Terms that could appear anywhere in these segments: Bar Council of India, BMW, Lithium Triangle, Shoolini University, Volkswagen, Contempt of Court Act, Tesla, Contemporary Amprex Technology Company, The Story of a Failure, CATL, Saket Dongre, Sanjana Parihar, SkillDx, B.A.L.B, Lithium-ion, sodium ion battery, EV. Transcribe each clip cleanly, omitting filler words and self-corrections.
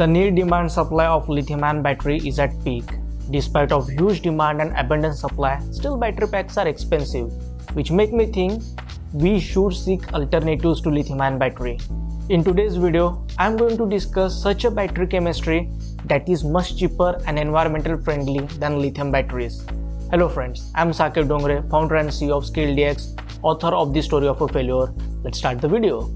The need, demand, supply of lithium-ion battery is at peak. Despite of huge demand and abundant supply, still battery packs are expensive, which make me think we should seek alternatives to lithium-ion battery. In today's video, I am going to discuss such a battery chemistry that is much cheaper and environmental friendly than lithium batteries. Hello friends, I am Saket Dongre, founder and CEO of SkillDx, author of The Story of a Failure. Let's start the video.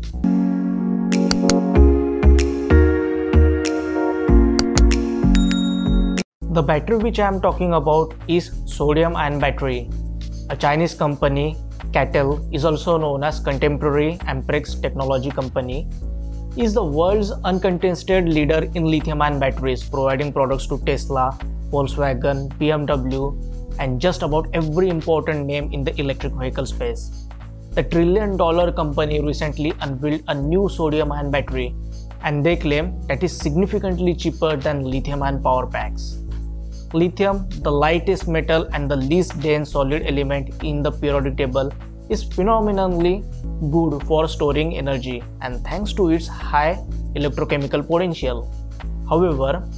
The battery which I am talking about is sodium ion battery. A Chinese company, CATL, is also known as Contemporary Amprex Technology Company, is the world's uncontested leader in lithium-ion batteries, providing products to Tesla, Volkswagen, BMW, and just about every important name in the electric vehicle space. The trillion-dollar company recently unveiled a new sodium-ion battery, and they claim that is significantly cheaper than lithium-ion power packs. Lithium, the lightest metal and the least dense solid element in the periodic table, is phenomenally good for storing energy and thanks to its high electrochemical potential. However,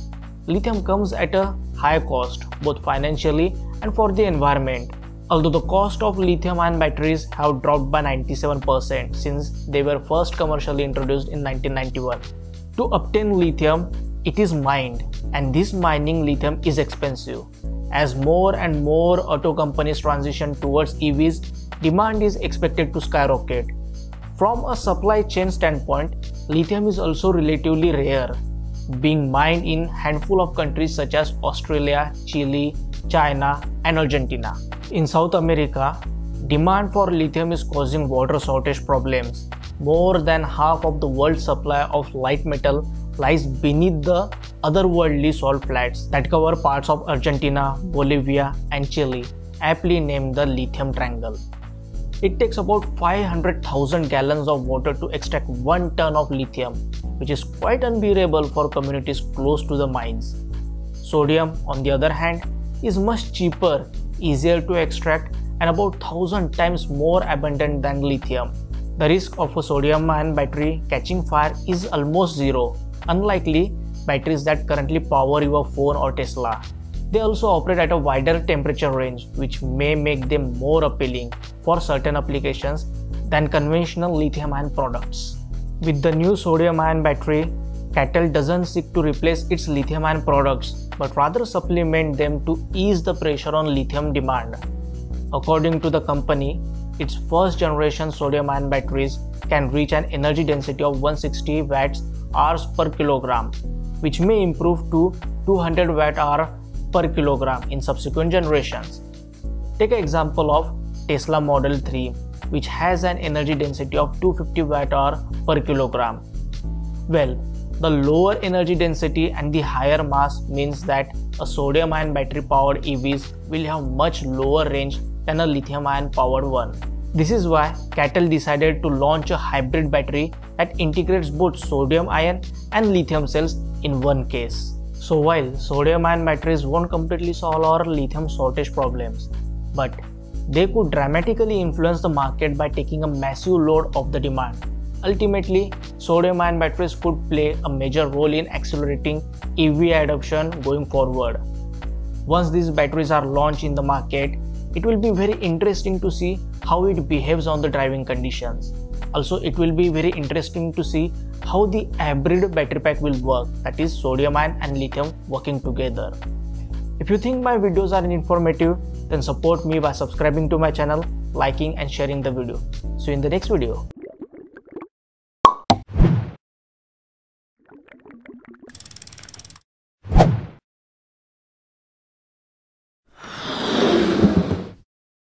lithium comes at a high cost, both financially and for the environment. Although the cost of lithium-ion batteries have dropped by 97% since they were first commercially introduced in 1991. To obtain lithium, it is mined, and this mining lithium is expensive. As more and more auto companies transition towards EVs, demand is expected to skyrocket. From a supply chain standpoint, lithium is also relatively rare, being mined in a handful of countries such as Australia, Chile, China, and Argentina. In South America, demand for lithium is causing water shortage problems. More than half of the world's supply of light metal lies beneath the otherworldly salt flats that cover parts of Argentina, Bolivia, and Chile, aptly named the Lithium Triangle. It takes about 500,000 gallons of water to extract 1 ton of lithium, which is quite unbearable for communities close to the mines. Sodium, on the other hand, is much cheaper, easier to extract, and about 1,000 times more abundant than lithium. The risk of a sodium-ion battery catching fire is almost zero, unlikely batteries that currently power your phone or Tesla. They also operate at a wider temperature range, which may make them more appealing for certain applications than conventional lithium-ion products. With the new sodium-ion battery, CATL doesn't seek to replace its lithium-ion products, but rather supplement them to ease the pressure on lithium demand. According to the company, its first generation sodium-ion batteries can reach an energy density of 160 Wh/Rs per kilogram, which may improve to 200 Wh/Rs per kilogram in subsequent generations. Take an example of Tesla Model 3, which has an energy density of 250 Wh/Rs per kilogram. Well, the lower energy density and the higher mass means that a sodium-ion battery-powered EVs will have much lower range than a lithium-ion powered one. This is why CATL decided to launch a hybrid battery that integrates both sodium ion and lithium cells in one case. So while sodium ion batteries won't completely solve our lithium shortage problems, but they could dramatically influence the market by taking a massive load of the demand. Ultimately, sodium ion batteries could play a major role in accelerating EV adoption going forward. Once these batteries are launched in the market, it will be very interesting to see how it behaves on the driving conditions. Also, it will be very interesting to see how the hybrid battery pack will work, that is sodium ion and lithium working together. If you think my videos are informative, then support me by subscribing to my channel, liking and sharing the video. See you in the next video.